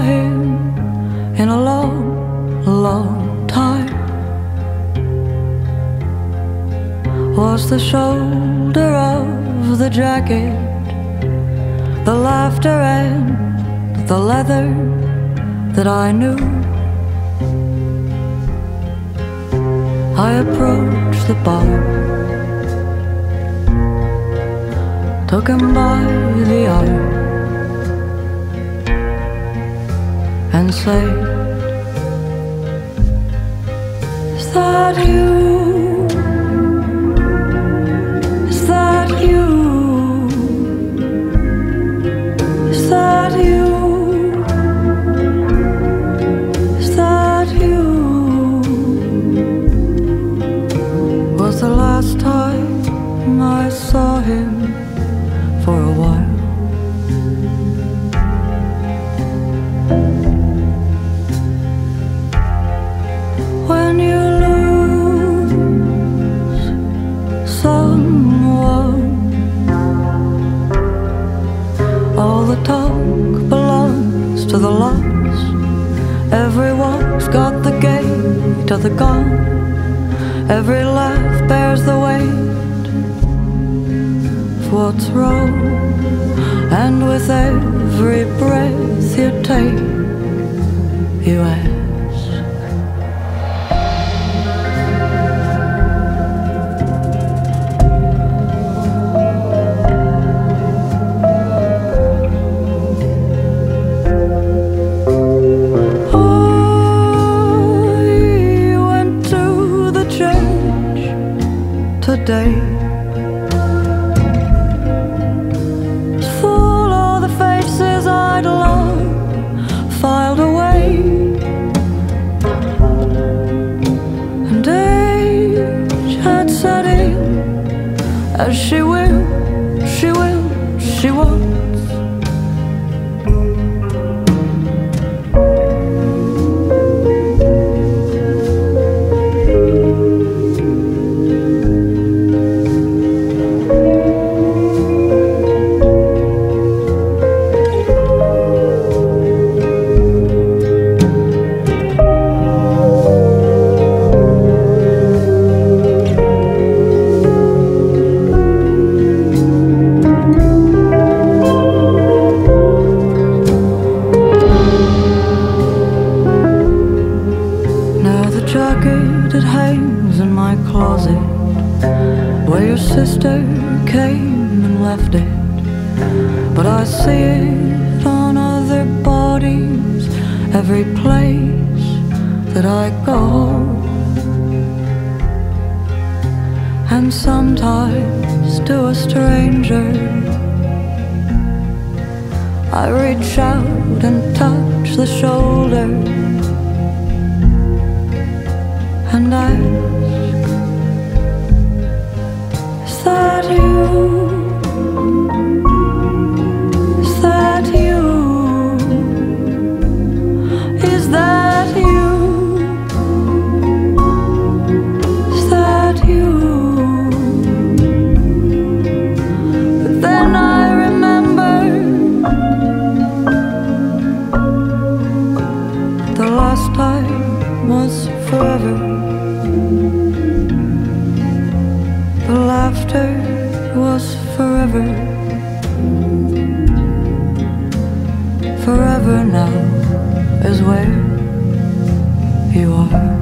saw him in a long, long time was the shoulder of the jacket, the laughter and the leather that I knew. I approached the bar, took him by the arm and say, is that you? Is that you? Is that you? Is that you? Was the last time I saw him for a while. All the talk belongs to the lost. Everyone's got the gait to the gone. Every laugh bears the weight of what's wrong. And with every breath you take, you ask, today, full of the faces I'd long filed away, and age had set in as she will, she will, she wants. It hangs in my closet, where your sister came and left it. But I see it on other bodies, every place that I go. And sometimes to a stranger, I reach out and touch the shoulder and ask, is that you? Is that you? Is that you? Is that you? But then I remember the last time was forever. The laughter was forever, forever now is where you are.